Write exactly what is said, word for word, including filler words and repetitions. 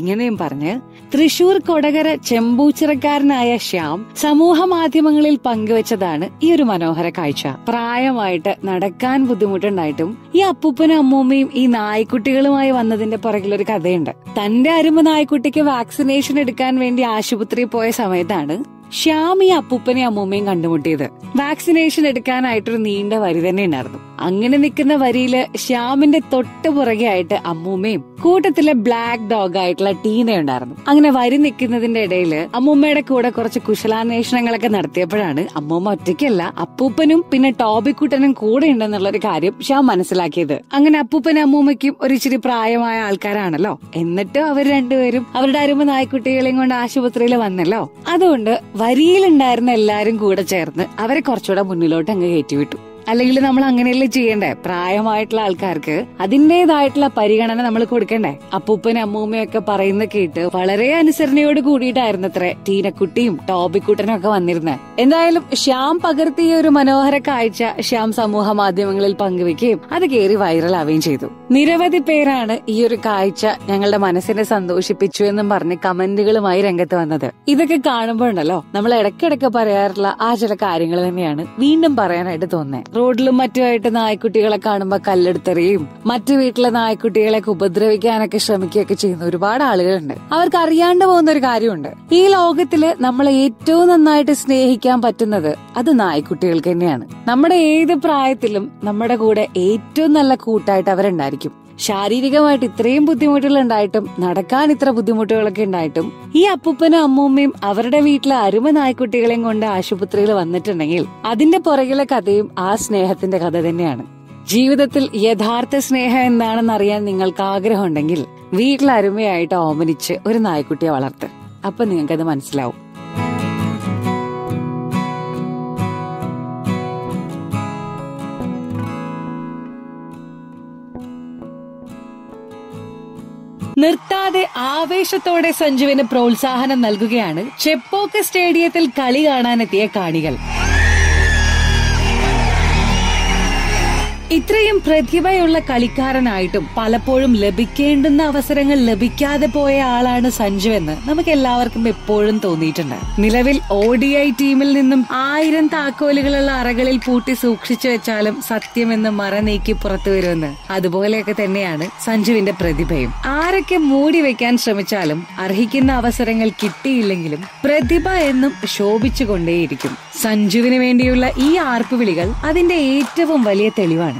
ഇങ്ങനെയും പറഞ്ഞ് തൃശൂർ കൊടകര ചെമ്പൂച്ചിറക്കാരനായ ശ്യാം സമൂഹ മാധ്യമങ്ങളിൽ പങ്കുവച്ചതാണ് ഈ ഒരു മനോഹര കാഴ്ച. പ്രായമായിട്ട് നടക്കാൻ ബുദ്ധിമുട്ടുണ്ടായിട്ടും ഈ അപ്പൂപ്പനും അമ്മൂമ്മയും ഈ നായ്ക്കുട്ടികളുമായി വന്നതിന്റെ പുറകിലൊരു കഥയുണ്ട്. തന്റെ അരുമ നായ്ക്കുട്ടിക്ക് വാക്സിനേഷൻ എടുക്കാൻ വേണ്ടി ആശുപത്രിയിൽ പോയ സമയത്താണ് ശ്യാം ഈ അപ്പൂപ്പനെയും അമ്മൂമ്മയും കണ്ടുമുട്ടിയത്. വാക്സിനേഷൻ എടുക്കാനായിട്ടൊരു നീണ്ട വരി തന്നെ ഉണ്ടായിരുന്നു. അങ്ങനെ നിൽക്കുന്ന വരിയില് ശ്യാമിന്റെ തൊട്ട് പുറകെ ആയിട്ട് അമ്മൂമ്മയും കൂട്ടത്തിലെ ബ്ലാക്ക് ഡോഗ് ആയിട്ടുള്ള ടീനയുണ്ടായിരുന്നു. അങ്ങനെ വരി നിൽക്കുന്നതിന്റെ ഇടയിൽ അമ്മൂമ്മയുടെ കൂടെ കുറച്ച് കുശലാന്വേഷണങ്ങളൊക്കെ നടത്തിയപ്പോഴാണ് അമ്മൂമ്മ ഒറ്റയ്ക്കല്ല, അപ്പൂപ്പനും പിന്നെ ടോബിക്കുട്ടനും കൂടെ ഉണ്ടെന്നുള്ളൊരു കാര്യം ശ്യാം മനസ്സിലാക്കിയത്. അങ്ങനെ അപ്പൂപ്പനും അമ്മൂമ്മയ്ക്കും ഒരു ഇച്ചിരി പ്രായമായ ആൾക്കാരാണല്ലോ. എന്നിട്ടും അവർ രണ്ടുപേരും അവരുടെ അരുമ നായ്ക്കുട്ടികളെയും കൊണ്ട് ആശുപത്രിയിൽ വന്നല്ലോ. അതുകൊണ്ട് വരിയിലുണ്ടായിരുന്ന എല്ലാരും കൂടെ ചേർന്ന് അവരെ കുറച്ചുകൂടെ മുന്നിലോട്ട് അങ്ങ് കയറ്റിവിട്ടു. അല്ലെങ്കിൽ നമ്മൾ അങ്ങനെയല്ലേ ചെയ്യണ്ടേ? പ്രായമായിട്ടുള്ള ആൾക്കാർക്ക് അതിന്റേതായിട്ടുള്ള പരിഗണന നമ്മൾ കൊടുക്കണ്ടേ? അപ്പൂപ്പനും അമ്മൂമ്മയൊക്കെ പറയുന്ന കേട്ട് വളരെ അനുസരണയോട് കൂടിയിട്ടായിരുന്നത്രേ ടീനക്കുട്ടിയും ടോബിക്കുട്ടനും ഒക്കെ വന്നിരുന്നത്. എന്തായാലും ശ്യാം പകർത്തിയ ഒരു മനോഹര കാഴ്ച ശ്യാം സമൂഹ മാധ്യമങ്ങളിൽ പങ്കുവെക്കുകയും അത് കയറി വൈറലാവുകയും ചെയ്തു. നിരവധി പേരാണ് ഈ ഒരു കാഴ്ച ഞങ്ങളുടെ മനസ്സിനെ സന്തോഷിപ്പിച്ചു എന്നും പറഞ്ഞ് കമന്റുകളുമായി രംഗത്ത് വന്നത്. ഇതൊക്കെ കാണുമ്പോഴുണ്ടല്ലോ, നമ്മൾ ഇടയ്ക്കിടയ്ക്ക് പറയാറുള്ള ആ ചില കാര്യങ്ങൾ തന്നെയാണ് വീണ്ടും പറയാനായിട്ട് തോന്നുന്നത്. റോഡിലും മറ്റുമായിട്ട് നായ്ക്കുട്ടികളെ കാണുമ്പോ കല്ലെടുത്തെറിയും മറ്റു വീട്ടിലെ നായ്ക്കുട്ടികളെയൊക്കെ ഉപദ്രവിക്കാനൊക്കെ ശ്രമിക്കുകയൊക്കെ ചെയ്യുന്ന ഒരുപാട് ആളുകളുണ്ട്. അവർക്ക് അറിയാണ്ട് പോകുന്ന ഒരു കാര്യമുണ്ട്, ഈ ലോകത്തില് നമ്മളെ ഏറ്റവും നന്നായിട്ട് സ്നേഹിക്കാൻ പറ്റുന്നത് അത് നായ്ക്കുട്ടികൾക്ക് തന്നെയാണ്. നമ്മുടെ ഏത് പ്രായത്തിലും നമ്മുടെ കൂടെ ഏറ്റവും നല്ല കൂട്ടായിട്ട് അവരുണ്ടായിരിക്കും. ശാരീരികമായിട്ട് ഇത്രയും ബുദ്ധിമുട്ടുകൾ ഉണ്ടായിട്ടും നടക്കാൻ ഇത്ര ബുദ്ധിമുട്ടുകളൊക്കെ ഉണ്ടായിട്ടും ഈ അപ്പൂപ്പനും അമ്മൂമ്മയും അവരുടെ വീട്ടിലെ അരുമ നായ്ക്കുട്ടികളെയും കൊണ്ട് ആശുപത്രിയിൽ വന്നിട്ടുണ്ടെങ്കിൽ അതിന്റെ പുറകിലെ കഥയും ആ സ്നേഹത്തിന്റെ കഥ തന്നെയാണ്. ജീവിതത്തിൽ യഥാർത്ഥ സ്നേഹം എന്താണെന്നറിയാൻ നിങ്ങൾക്ക് ആഗ്രഹം ഉണ്ടെങ്കിൽ വീട്ടിലെ അരുമയായിട്ട് ഓമനിച്ച് ഒരു നായ്ക്കുട്ടിയെ വളർത്ത്. അപ്പൊ നിങ്ങൾക്കത് മനസ്സിലാവും. നിർത്താതെ ആവേശത്തോടെ സഞ്ജുവിന് പ്രോത്സാഹനം നൽകുകയാണ് ചെപ്പോക്ക് സ്റ്റേഡിയത്തിൽ കളി കാണാനെത്തിയ കാണികൾ. ഇത്രയും പ്രതിഭയുള്ള കളിക്കാരനായിട്ടും പലപ്പോഴും ലഭിക്കേണ്ടുന്ന അവസരങ്ങൾ ലഭിക്കാതെ പോയ ആളാണ് സഞ്ജു എന്ന് നമുക്ക് എല്ലാവർക്കും എപ്പോഴും തോന്നിയിട്ടുണ്ട്. നിലവിൽ ഒ ഡി ഐ ടീമിൽ നിന്നും ആയിരം താക്കോലുകളുള്ള അറകളിൽ പൂട്ടി സൂക്ഷിച്ചു വെച്ചാലും സത്യമെന്ന് മറ നീക്കി പുറത്തു വരുമെന്ന് അതുപോലെയൊക്കെ തന്നെയാണ് സഞ്ജുവിന്റെ പ്രതിഭയും. ആരൊക്കെ മൂടി വെക്കാൻ ശ്രമിച്ചാലും അർഹിക്കുന്ന അവസരങ്ങൾ കിട്ടിയില്ലെങ്കിലും പ്രതിഭ എന്നും ശോഭിച്ചുകൊണ്ടേയിരിക്കും. സഞ്ജുവിന് വേണ്ടിയുള്ള ഈ ആർപ്പുവിളികൾ അതിന്റെ ഏറ്റവും വലിയ തെളിവാണ്.